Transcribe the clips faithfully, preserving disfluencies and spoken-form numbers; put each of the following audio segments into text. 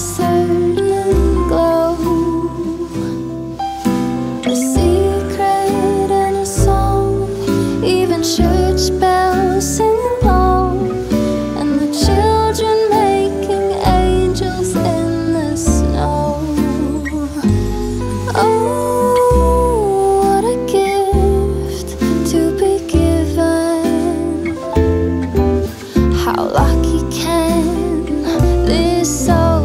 certain glow, a secret in a song, even church bells sing along, and the children making angels in the snow. Oh, what a gift to be given. How lucky can this soul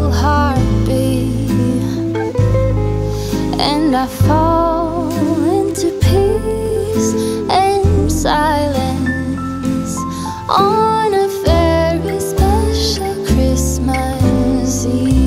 and I fall into peace and silence on a very special Christmas Eve.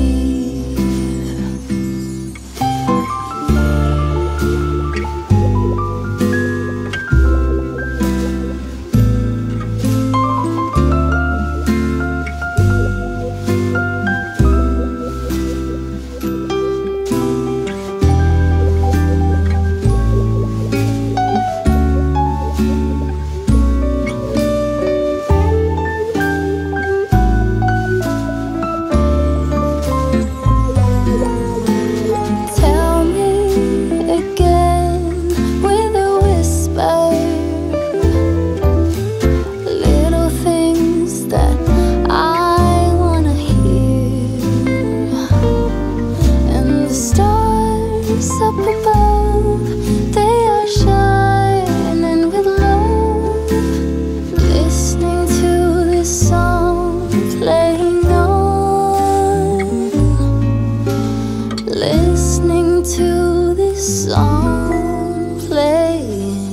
Up above, they are shining with love, listening to this song playing on, listening to this song playing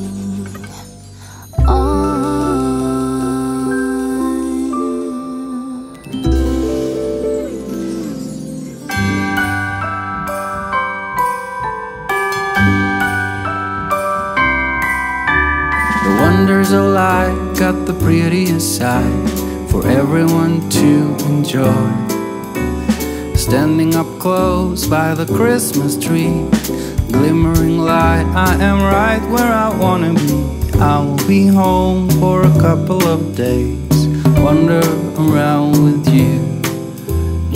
on. Wonders of life got the prettiest side for everyone to enjoy. Standing up close by the Christmas tree, glimmering light, I am right where I wanna be. I will be home for a couple of days, wander around with you.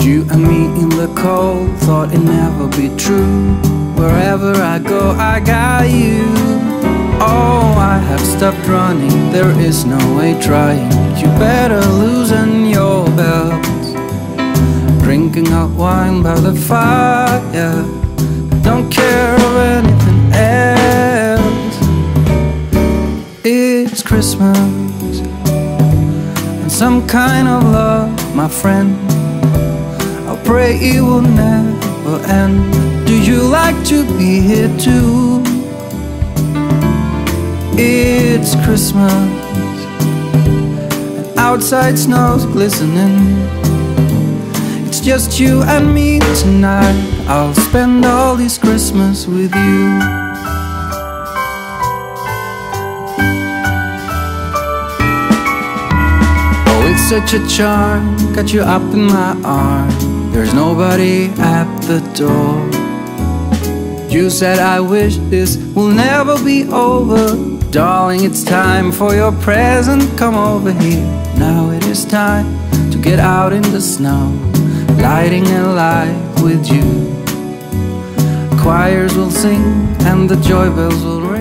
You and me in the cold, thought it'd never be true. Wherever I go, I got you. Oh, I have stopped running, there is no way trying. You better loosen your belt. Drinking hot wine by the fire, don't care of anything else. It's Christmas and some kind of love, my friend. I pray it will never end. Do you like to be here too? It's Christmas and outside snow's glistening. It's just you and me tonight. I'll spend all this Christmas with you. Such a charm, got you up in my arm. There's nobody at the door. You said I wish this will never be over. Darling, it's time for your present, come over here. Now it is time to get out in the snow, lighting a light with you. Choirs will sing and the joy bells will ring.